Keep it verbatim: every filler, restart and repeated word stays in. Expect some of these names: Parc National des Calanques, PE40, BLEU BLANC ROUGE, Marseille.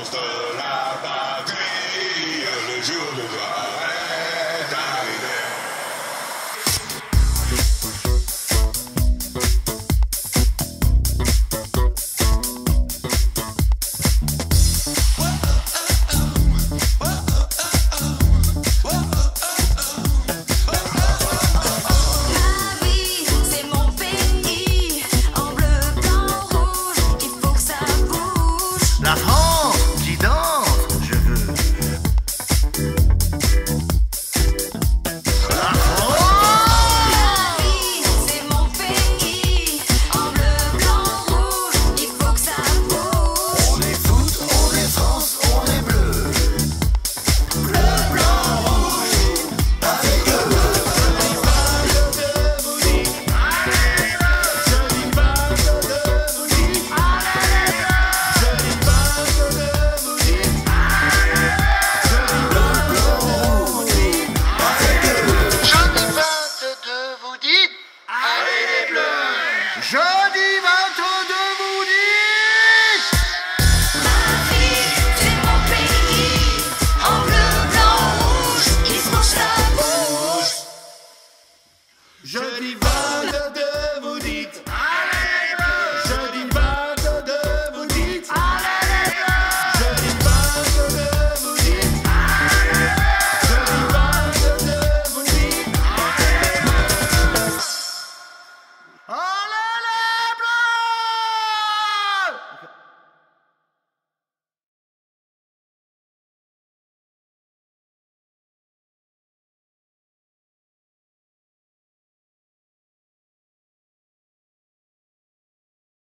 l'annonce de la patrie, le jour de gloire est arrivé. La vie, c'est mon pays, en bleu, blanc, rouge, il faut que ça bouge. La France. Je dis